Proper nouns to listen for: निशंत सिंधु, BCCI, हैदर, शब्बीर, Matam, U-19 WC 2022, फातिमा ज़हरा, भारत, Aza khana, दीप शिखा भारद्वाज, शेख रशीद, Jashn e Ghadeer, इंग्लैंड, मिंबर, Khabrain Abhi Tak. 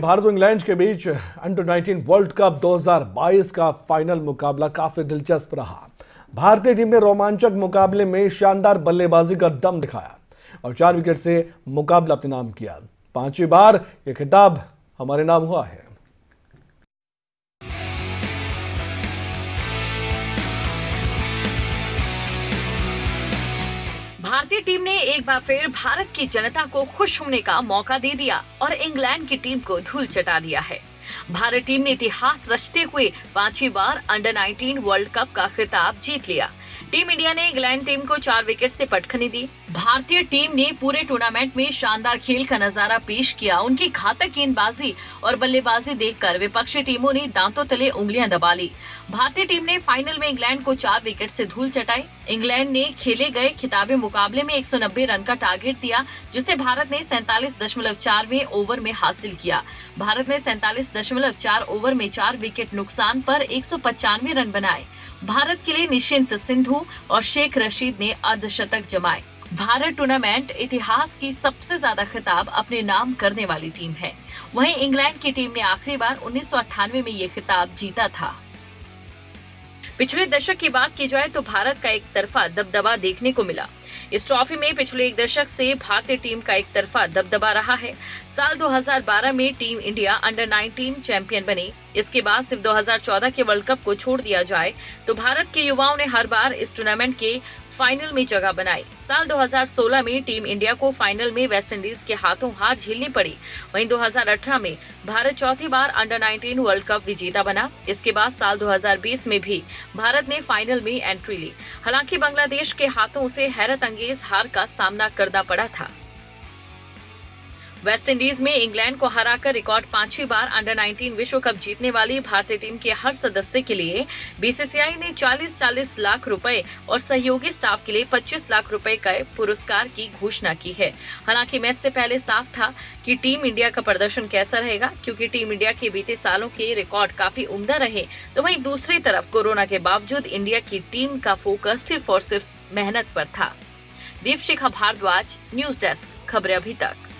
भारत और इंग्लैंड के बीच अंडर 19 वर्ल्ड कप 2022 का फाइनल मुकाबला काफी दिलचस्प रहा। भारतीय टीम ने रोमांचक मुकाबले में शानदार बल्लेबाजी का दम दिखाया और 4 विकेट से मुकाबला अपने नाम किया। 5वीं बार यह खिताब हमारे नाम हुआ है। भारतीय टीम ने एक बार फिर भारत की जनता को खुश होने का मौका दे दिया और इंग्लैंड की टीम को धूल चटा दिया है। भारत टीम ने इतिहास रचते हुए 5वीं बार अंडर 19 वर्ल्ड कप का खिताब जीत लिया। टीम इंडिया ने इंग्लैंड टीम को 4 विकेट से पटखनी दी। भारतीय टीम ने पूरे टूर्नामेंट में शानदार खेल का नजारा पेश किया। उनकी घातक गेंदबाजी और बल्लेबाजी देखकर विपक्षी टीमों ने दांतों तले उंगलियां दबा ली। भारतीय टीम ने फाइनल में इंग्लैंड को 4 विकेट से धूल चटाई। इंग्लैंड ने खेले गए खिताबी मुकाबले में 190 रन का टारगेट दिया, जिसे भारत ने 47.4वें ओवर में हासिल किया। भारत ने 47.4 ओवर में 4 विकेट नुकसान पर 195 रन बनाए। भारत के लिए निशंत सिंधु और शेख रशीद ने अर्धशतक जमाए। भारत टूर्नामेंट इतिहास की सबसे ज्यादा खिताब अपने नाम करने वाली टीम है। वहीं इंग्लैंड की टीम ने आखिरी बार 1998 में ये खिताब जीता था। पिछले दशक की बात की जाए तो भारत का एक तरफा दबदबा देखने को मिला। इस ट्रॉफी में पिछले एक दशक से भारतीय टीम का एक तरफा दबदबा रहा है। साल 2012 में टीम इंडिया अंडर 19 चैंपियन बनी। इसके बाद सिर्फ 2014 के वर्ल्ड कप को छोड़ दिया जाए तो भारत के युवाओं ने हर बार इस टूर्नामेंट के फाइनल में जगह बनाई। साल 2016 में टीम इंडिया को फाइनल में वेस्टइंडीज के हाथों हार झेलनी पड़ी। वहीं 2018 में भारत चौथी बार अंडर 19 वर्ल्ड कप विजेता बना। इसके बाद साल 2020 में भी भारत ने फाइनल में एंट्री ली। हालांकि बांग्लादेश के हाथों उसे हैरत अंगेज हार का सामना करना पड़ा था। वेस्टइंडीज में इंग्लैंड को हराकर रिकॉर्ड 5वीं बार अंडर 19 विश्व कप जीतने वाली भारतीय टीम के हर सदस्य के लिए बीसीसीआई ने 40-40 लाख रुपए और सहयोगी स्टाफ के लिए 25 लाख रुपए का पुरस्कार की घोषणा की है। हालांकि मैच से पहले साफ था कि टीम इंडिया का प्रदर्शन कैसा रहेगा, क्योंकि टीम इंडिया के बीते सालों के रिकॉर्ड काफी उम्दा रहे। तो वहीं दूसरी तरफ कोरोना के बावजूद इंडिया की टीम का फोकस सिर्फ और सिर्फ मेहनत पर था। दीप शिखा भारद्वाज, न्यूज डेस्क, खबरें अभी तक।